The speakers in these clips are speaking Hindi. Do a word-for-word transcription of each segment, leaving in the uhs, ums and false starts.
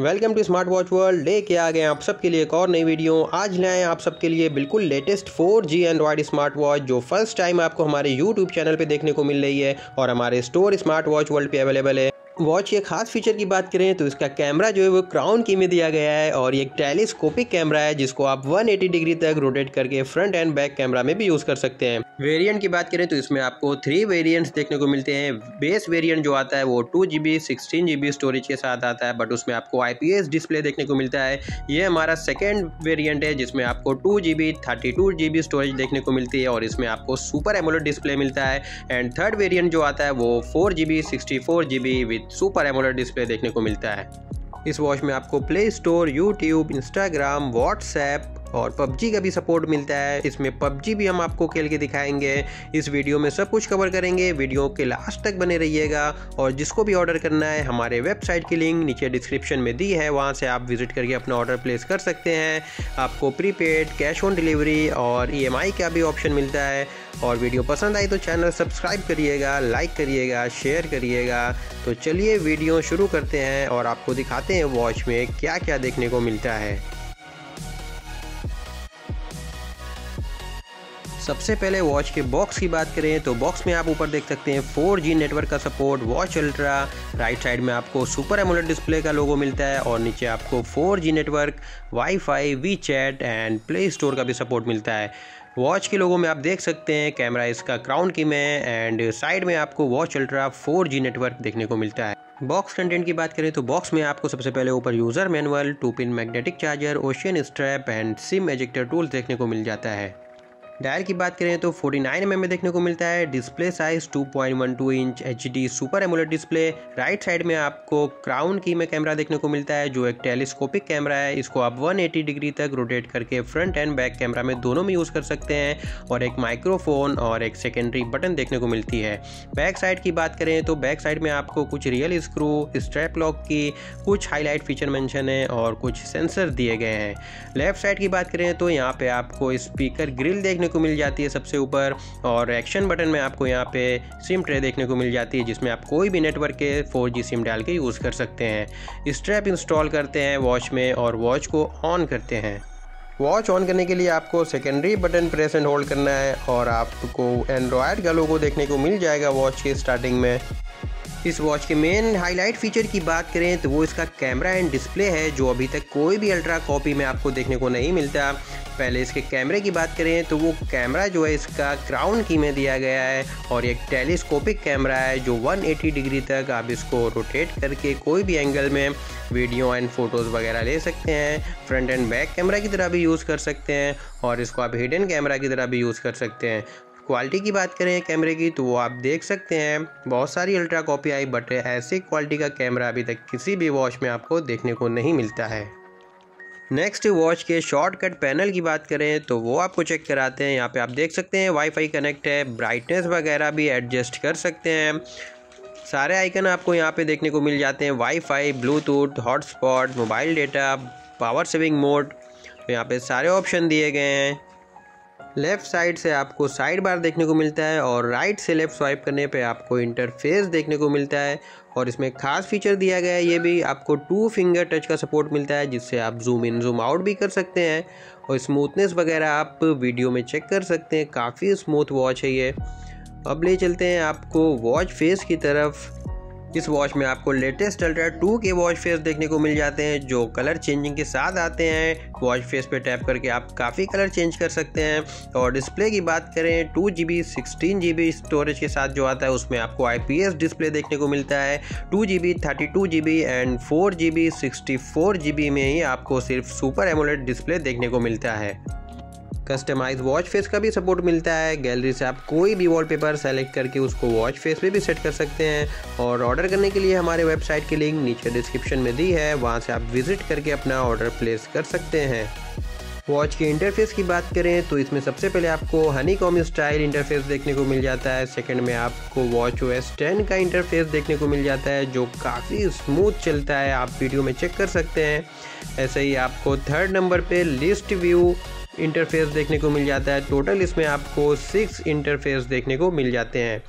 Welcome to smart watch world. लेके आ गए आप सबके लिए एक और नई वीडियो। आज लाए आप सबके लिए बिल्कुल latest four G android smart watch जो फर्स्ट टाइम आपको हमारे YouTube चैनल पे देखने को मिल रही है और हमारे स्टोर स्मार्ट वॉच वर्ल्ड पे अवेलेबल है। वॉच के खास फीचर की बात करें तो इसका कैमरा जो है वो क्राउन की में दिया गया है और ये एक टेलीस्कोपिक कैमरा है जिसको आप एक सौ अस्सी डिग्री तक रोटेट करके फ्रंट एंड बैक कैमरा में भी यूज़ कर सकते हैं। वेरिएंट की बात करें तो इसमें आपको थ्री वेरिएंट्स देखने को मिलते हैं। बेस वेरिएंट जो आता है वो two G B sixteen G B storage के साथ आता है, बट उसमें आपको आई पी एस डिस्प्ले देखने को मिलता है। ये हमारा सेकेंड वेरियंट है जिसमें आपको two G B thirty two G B storage देखने को मिलती है और इसमें आपको सुपर एमोलेड डिस्प्ले मिलता है। एंड थर्ड वेरियंट जो आता है वो four G B sixty four G B with super AMOLED display देखने को मिलता है। इस वॉच में आपको play store, YouTube, Instagram, WhatsApp और पबजी का भी सपोर्ट मिलता है। इसमें पबजी भी हम आपको खेल के दिखाएंगे। इस वीडियो में सब कुछ कवर करेंगे, वीडियो के लास्ट तक बने रहिएगा। और जिसको भी ऑर्डर करना है, हमारे वेबसाइट की लिंक नीचे डिस्क्रिप्शन में दी है, वहाँ से आप विजिट करके अपना ऑर्डर प्लेस कर सकते हैं। आपको प्रीपेड, कैश ऑन डिलीवरी और ई एम आई का भी ऑप्शन मिलता है। और वीडियो पसंद आई तो चैनल सब्सक्राइब करिएगा, लाइक करिएगा, शेयर करिएगा। तो चलिए वीडियो शुरू करते हैं और आपको दिखाते हैं वॉच में क्या क्या देखने को मिलता है। सबसे पहले वॉच के बॉक्स की बात करें तो बॉक्स में आप ऊपर देख सकते हैं फोर जी नेटवर्क का support, watch ultra. Right side में आपको सुपर एमोलेड डिस्प्ले का लोगो मिलता है और नीचे आपको four G network, wifi, WeChat and play store का भी सपोर्ट मिलता है। वॉच के लोगों में आप देख सकते हैं कैमरा इसका क्राउन की में एंड साइड में आपको watch ultra four G network देखने को मिलता है। बॉक्स कंटेंट की बात करें तो बॉक्स में आपको सबसे पहले ऊपर user manual, two pin magnetic charger, ocean strap and SIM ejector tools देखने को मिल जाता है। डायल की बात करें तो फोर्टी नाइन एम एम में देखने को मिलता है। Display size two point one two inch H D super AMOLED display. Right side में आपको क्राउन की में कैमरा देखने को मिलता है जो एक टेलीस्कोपिक कैमरा है। इसको आप एक सौ अस्सी डिग्री तक रोटेट करके फ्रंट एंड बैक कैमरा में दोनों में यूज़ कर सकते हैं और एक माइक्रोफोन और एक सेकेंडरी बटन देखने को मिलती है। बैक साइड की बात करें तो बैक साइड में आपको कुछ रियल स्क्रू, स्ट्रैप लॉक की कुछ हाईलाइट फीचर मेंशन है और कुछ सेंसर दिए गए हैं। लेफ्ट साइड की बात करें तो यहाँ पर आपको स्पीकर ग्रिल देखने को मिल जाती है सबसे ऊपर और एक्शन बटन में आपको यहाँ पे सिम ट्रे देखने को मिल जाती है जिसमें आप कोई भी नेटवर्क के फोर जी सिम डाल के यूज़ कर सकते हैं। स्ट्रैप इंस्टॉल करते हैं वॉच में और वॉच को ऑन करते हैं। वॉच ऑन करने के लिए आपको secondary button press and hold करना है और आपको एंड्रॉयड का लोगो देखने को मिल जाएगा वॉच के स्टार्टिंग में। इस वॉच के मेन हाईलाइट फीचर की बात करें तो वो इसका कैमरा एंड डिस्प्ले है जो अभी तक कोई भी अल्ट्रा कॉपी में आपको देखने को नहीं मिलता। पहले इसके कैमरे की बात करें तो वो कैमरा जो है इसका क्राउन की में दिया गया है और एक टेलीस्कोपिक कैमरा है जो एक सौ अस्सी डिग्री तक आप इसको रोटेट करके कोई भी एंगल में वीडियो एंड फोटोज़ वगैरह ले सकते हैं। फ्रंट एंड बैक कैमरा की तरह भी यूज़ कर सकते हैं और इसको आप हिडन कैमरा की तरह भी यूज़ कर सकते हैं। क्वालिटी की बात करें कैमरे की तो वो आप देख सकते हैं बहुत सारी अल्ट्रा कॉपी आई, बट ऐसी क्वालिटी का कैमरा अभी तक किसी भी वॉच में आपको देखने को नहीं मिलता है। नेक्स्ट वॉच के शॉर्टकट पैनल की बात करें तो वो आपको चेक कराते हैं। यहाँ पे आप देख सकते हैं वाईफाई कनेक्ट है, ब्राइटनेस वगैरह भी एडजस्ट कर सकते हैं। सारे आइकन आपको यहाँ पे देखने को मिल जाते हैं, wifi, bluetooth, hotspot, mobile data, power saving mode, तो यहाँ पे सारे ऑप्शन दिए गए हैं। लेफ़्ट साइड से आपको साइड बार देखने को मिलता है और राइट से लेफ़्ट स्वाइप करने पे आपको इंटरफेस देखने को मिलता है और इसमें खास फीचर दिया गया है। ये भी आपको टू फिंगर टच का सपोर्ट मिलता है जिससे आप जूम इन जूम आउट भी कर सकते हैं और स्मूथनेस वगैरह आप वीडियो में चेक कर सकते हैं। काफ़ी स्मूथ वॉच है ये। अब ले चलते हैं आपको वॉच फेस की तरफ। इस वॉच में आपको लेटेस्ट अल्ट्रा टू के वॉच फेस देखने को मिल जाते हैं जो कलर चेंजिंग के साथ आते हैं। वॉच फेस पे टैप करके आप काफ़ी कलर चेंज कर सकते हैं। और डिस्प्ले की बात करें two G B sixteen G B storage के साथ जो आता है उसमें आपको आई पी एस डिस्प्ले देखने को मिलता है। Two G B thirty two G B and four G B sixty four G B में ही आपको सिर्फ सुपर एमोलेड डिस्प्ले देखने को मिलता है। कस्टमाइज वॉच फेस का भी सपोर्ट मिलता है। गैलरी से आप कोई भी वॉलपेपर सेलेक्ट करके उसको वॉच फेस पे भी सेट कर सकते हैं। और ऑर्डर करने के लिए हमारे वेबसाइट की लिंक नीचे डिस्क्रिप्शन में दी है, वहाँ से आप विजिट करके अपना ऑर्डर प्लेस कर सकते हैं। वॉच के इंटरफेस की बात करें तो इसमें सबसे पहले आपको हनीकॉम स्टाइल इंटरफेस देखने को मिल जाता है। सेकंड में आपको वॉच ओएस टेन का इंटरफेस देखने को मिल जाता है जो काफ़ी स्मूथ चलता है, आप वीडियो में चेक कर सकते हैं। ऐसे ही आपको थर्ड नंबर पे लिस्ट व्यू इंटरफेस देखने को मिल जाता है। टोटल इसमें आपको सिक्स इंटरफेस देखने को मिल जाते हैं।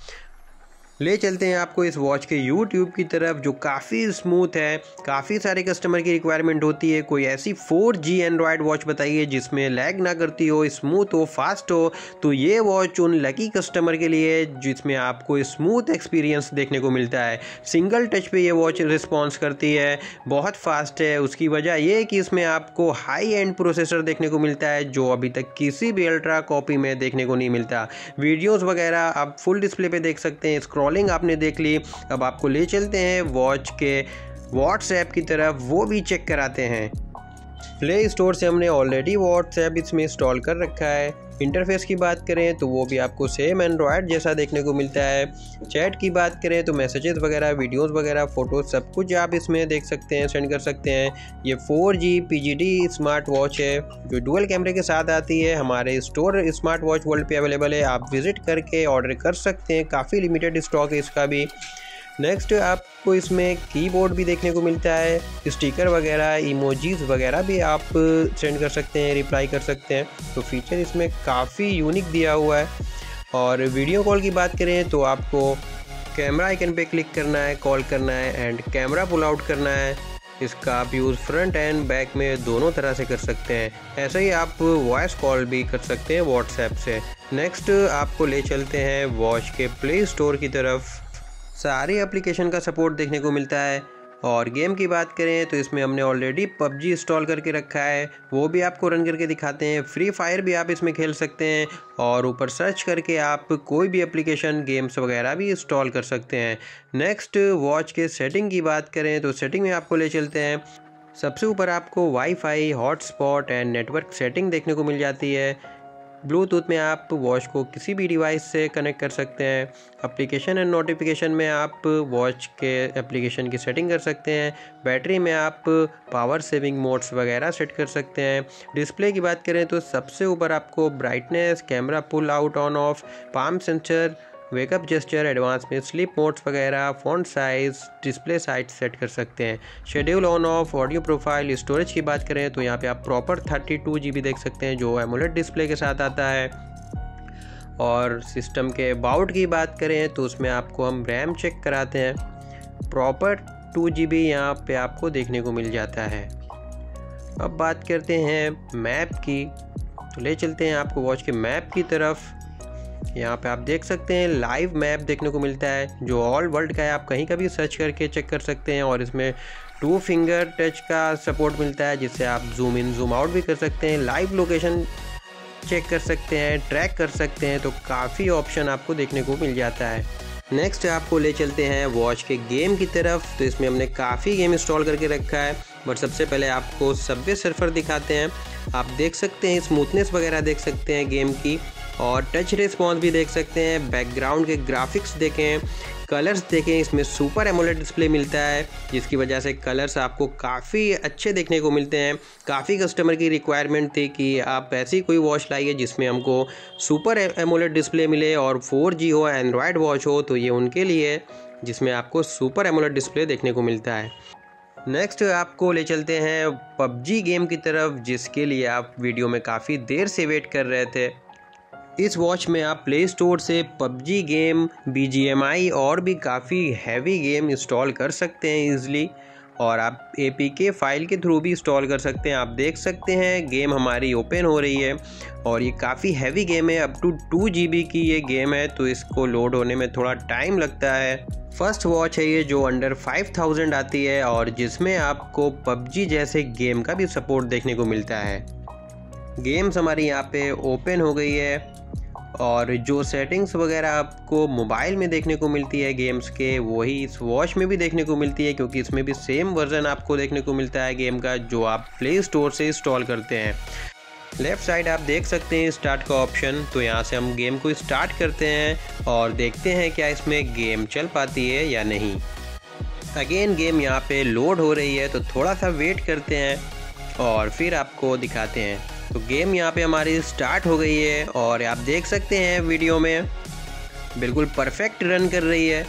ले चलते हैं आपको इस वॉच के YouTube की तरफ जो काफ़ी स्मूथ है। काफ़ी सारे कस्टमर की रिक्वायरमेंट होती है, कोई ऐसी फोर जी एंड्रॉयड वॉच बताइए जिसमें लैग ना करती हो, स्मूथ हो, फास्ट हो। तो ये वॉच उन लकी कस्टमर के लिए जिसमें आपको स्मूथ एक्सपीरियंस देखने को मिलता है। सिंगल टच पे ये वॉच रिस्पॉन्स करती है, बहुत फास्ट है। उसकी वजह यह है कि इसमें आपको हाई एंड प्रोसेसर देखने को मिलता है जो अभी तक किसी भी अल्ट्रा कॉपी में देखने को नहीं मिलता। वीडियोस वगैरह आप फुल डिस्प्ले पे देख सकते हैं, स्क्रॉलिंग आपने देख ली। अब आपको ले चलते हैं वॉच के व्हाट्सएप की तरफ, वो भी चेक कराते हैं। प्ले स्टोर से हमने ऑलरेडी व्हाट्सएप इसमें इंस्टॉल कर रखा है। इंटरफेस की बात करें तो वो भी आपको सेम एंड्रॉयड जैसा देखने को मिलता है। चैट की बात करें तो मैसेजेस वगैरह, वीडियोस वगैरह, फ़ोटोज़ सब कुछ आप इसमें देख सकते हैं, सेंड कर सकते हैं। ये four G P G D smart watch है जो डुअल कैमरे के साथ आती है। हमारे स्टोर स्मार्ट वॉच वर्ल्ड पे अवेलेबल है, आप विज़िट करके ऑर्डर कर सकते हैं। काफ़ी लिमिटेड स्टॉक है इसका भी। नेक्स्ट आपको इसमें कीबोर्ड भी देखने को मिलता है, स्टिकर वगैरह, इमोजीज वगैरह भी आप सेंड कर सकते हैं, रिप्लाई कर सकते हैं। तो फीचर इसमें काफ़ी यूनिक दिया हुआ है। और वीडियो कॉल की बात करें तो आपको कैमरा आइकन पे क्लिक करना है, कॉल करना है एंड कैमरा पुल आउट करना है। इसका आप यूज़ फ्रंट एंड बैक में दोनों तरह से कर सकते हैं। ऐसे ही आप वॉइस कॉल भी कर सकते हैं व्हाट्सएप से। नेक्स्ट आपको ले चलते हैं वॉच के प्ले स्टोर की तरफ। सारे एप्लीकेशन का सपोर्ट देखने को मिलता है। और गेम की बात करें तो इसमें हमने already P U B G install करके रखा है, वो भी आपको रन करके दिखाते हैं। फ्री फायर भी आप इसमें खेल सकते हैं और ऊपर सर्च करके आप कोई भी एप्लीकेशन, गेम्स वगैरह भी इंस्टॉल कर सकते हैं। नेक्स्ट वॉच के सेटिंग की बात करें तो सेटिंग में आपको ले चलते हैं। सबसे ऊपर आपको wifi, hotspot and network setting देखने को मिल जाती है। ब्लूटूथ में आप वॉच को किसी भी डिवाइस से कनेक्ट कर सकते हैं। एप्लीकेशन एंड नोटिफिकेशन में आप वॉच के एप्लीकेशन की सेटिंग कर सकते हैं। बैटरी में आप पावर सेविंग मोड्स वगैरह सेट कर सकते हैं। डिस्प्ले की बात करें तो सबसे ऊपर आपको brightness, camera pull out on off, palm sensor, wake up gesture, advance में स्लीप मोड्स वगैरह, font size, display size set कर सकते हैं। Schedule on off, audio profile. Storage की बात करें तो यहाँ पे आप proper thirty two G B देख सकते हैं जो एमोलेड डिस्प्ले के साथ आता है। और सिस्टम के अबाउट की बात करें तो उसमें आपको हम रैम चेक कराते हैं, प्रॉपर टू जी बी यहाँ पर आपको देखने को मिल जाता है। अब बात करते हैं मैप की, तो ले चलते हैं आपको वॉच के मैप की तरफ। यहाँ पे आप देख सकते हैं लाइव मैप देखने को मिलता है जो ऑल वर्ल्ड का है, आप कहीं का भी सर्च करके चेक कर सकते हैं। और इसमें टू फिंगर टच का सपोर्ट मिलता है जिससे आप जूम इन, जूम आउट भी कर सकते हैं, लाइव लोकेशन चेक कर सकते हैं, ट्रैक कर सकते हैं। तो काफ़ी ऑप्शन आपको देखने को मिल जाता है। नेक्स्ट आपको ले चलते हैं वॉच के गेम की तरफ। तो इसमें हमने काफ़ी गेम इंस्टॉल करके रखा है, बट सबसे पहले आपको सबवे सर्फर दिखाते हैं। आप देख सकते हैं स्मूथनेस वगैरह देख सकते हैं गेम की, और टच रिस्पॉन्स भी देख सकते हैं। बैकग्राउंड के ग्राफिक्स देखें, कलर्स देखें, इसमें सुपर एमोलेड डिस्प्ले मिलता है जिसकी वजह से कलर्स आपको काफ़ी अच्छे देखने को मिलते हैं। काफ़ी कस्टमर की रिक्वायरमेंट थी कि आप ऐसी कोई वॉच लाइए जिसमें हमको सुपर एमोलेड डिस्प्ले मिले और फोर जी हो, एंड्रॉयड वॉच हो। तो ये उनके लिए जिसमें आपको सुपर एमोलेड डिस्प्ले देखने को मिलता है। नेक्स्ट आपको ले चलते हैं पबजी गेम की तरफ, जिसके लिए आप वीडियो में काफ़ी देर से वेट कर रहे थे। इस वॉच में आप प्ले स्टोर से P U B G game, B G M I और भी काफ़ी हैवी गेम इंस्टॉल कर सकते हैं ईज़िली, और आप A P K फाइल के थ्रू भी इंस्टॉल कर सकते हैं। आप देख सकते हैं गेम हमारी ओपन हो रही है और ये काफ़ी हैवी गेम है, up to two G B की ये गेम है, तो इसको लोड होने में थोड़ा टाइम लगता है। फर्स्ट वॉच है ये जो अंडर फाइव थाउजेंड आती है और जिसमें आपको P U B G जैसे गेम का भी सपोर्ट देखने को मिलता है। गेम्स हमारी यहाँ पे ओपन हो गई है और जो सेटिंग्स वगैरह आपको मोबाइल में देखने को मिलती है गेम्स के, वही इस वॉच में भी देखने को मिलती है, क्योंकि इसमें भी सेम वर्जन आपको देखने को मिलता है गेम का जो आप प्ले स्टोर से इंस्टॉल करते हैं। लेफ़्ट साइड आप देख सकते हैं स्टार्ट का ऑप्शन, तो यहाँ से हम गेम को स्टार्ट करते हैं और देखते हैं क्या इसमें गेम चल पाती है या नहीं। अगेन गेम यहाँ पर लोड हो रही है, तो थोड़ा सा वेट करते हैं और फिर आपको दिखाते हैं। तो गेम यहाँ पे हमारी स्टार्ट हो गई है और आप देख सकते हैं वीडियो में बिल्कुल परफेक्ट रन कर रही है।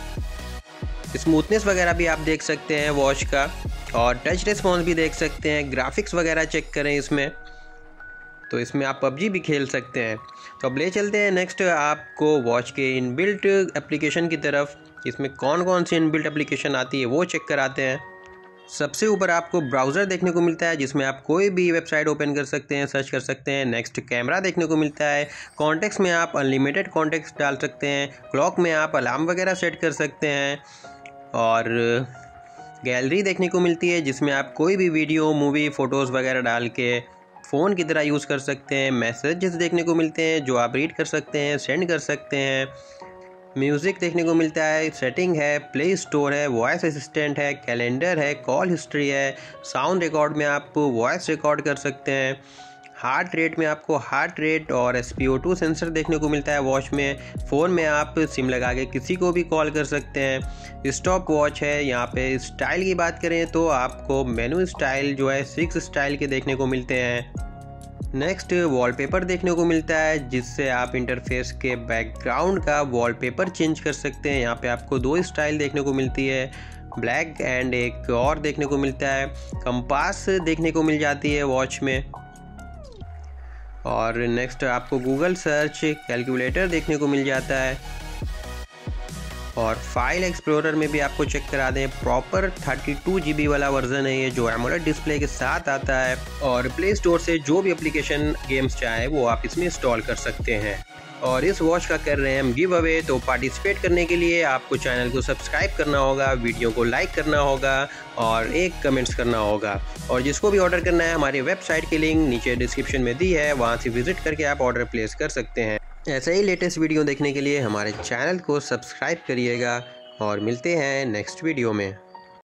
स्मूथनेस वगैरह भी आप देख सकते हैं वॉच का, और टच रिस्पॉन्स भी देख सकते हैं। ग्राफिक्स वगैरह चेक करें इसमें, तो इसमें आप P U B G भी खेल सकते हैं। तो अब ले चलते हैं नेक्स्ट आपको वॉच के इनबिल्ट एप्लीकेशन की तरफ। इसमें कौन कौन सी इनबिल्ट एप्लीकेशन आती है वो चेक कराते हैं। सबसे ऊपर आपको ब्राउज़र देखने को मिलता है जिसमें आप कोई भी वेबसाइट ओपन कर सकते हैं, सर्च कर सकते हैं। नेक्स्ट कैमरा देखने को मिलता है। कॉन्टेक्ट्स में आप अनलिमिटेड कॉन्टेक्ट्स डाल सकते हैं। क्लॉक में आप अलार्म वगैरह सेट कर सकते हैं। और गैलरी देखने को मिलती है जिसमें आप कोई भी वीडियो, मूवी, फ़ोटोज़ वगैरह डाल के फ़ोन की तरह यूज़ कर सकते हैं। मैसेजेस देखने को मिलते हैं जो आप रीड कर सकते हैं, सेंड कर सकते हैं। म्यूज़िक देखने को मिलता है, सेटिंग है, प्ले स्टोर है, वॉइस असिस्टेंट है, कैलेंडर है, कॉल हिस्ट्री है। साउंड रिकॉर्ड में आप वॉइस रिकॉर्ड कर सकते हैं। हार्ट रेट में आपको हार्ट रेट और S P O two sensor देखने को मिलता है वॉच में। फ़ोन में आप सिम लगा के किसी को भी कॉल कर सकते हैं। स्टॉप वॉच है। यहाँ पे स्टाइल की बात करें तो आपको मेनू स्टाइल जो है सिक्स स्टाइल के देखने को मिलते हैं। नेक्स्ट वॉलपेपर देखने को मिलता है जिससे आप इंटरफेस के बैकग्राउंड का वॉलपेपर चेंज कर सकते हैं। यहाँ पे आपको दो स्टाइल देखने को मिलती है, ब्लैक एंड एक और देखने को मिलता है। कंपास देखने को मिल जाती है वॉच में। और नेक्स्ट आपको गूगल सर्च, कैलकुलेटर देखने को मिल जाता है। और फाइल एक्सप्लोरर में भी आपको चेक करा दें, proper thirty two G B वाला वर्जन है ये जो एमोलेड डिस्प्ले के साथ आता है। और प्ले स्टोर से जो भी एप्लीकेशन, गेम्स चाहे वो आप इसमें इंस्टॉल कर सकते हैं। और इस वॉच का कर रहे हैं हम गिव अवे, तो पार्टिसिपेट करने के लिए आपको चैनल को सब्सक्राइब करना होगा, वीडियो को लाइक करना होगा और एक कमेंट्स करना होगा। और जिसको भी ऑर्डर करना है हमारी वेबसाइट की लिंक नीचे डिस्क्रिप्शन में दी है, वहाँ से विजिट करके आप ऑर्डर प्लेस कर सकते हैं। ऐसे ही लेटेस्ट वीडियो देखने के लिए हमारे चैनल को सब्सक्राइब करिएगा और मिलते हैं नेक्स्ट वीडियो में।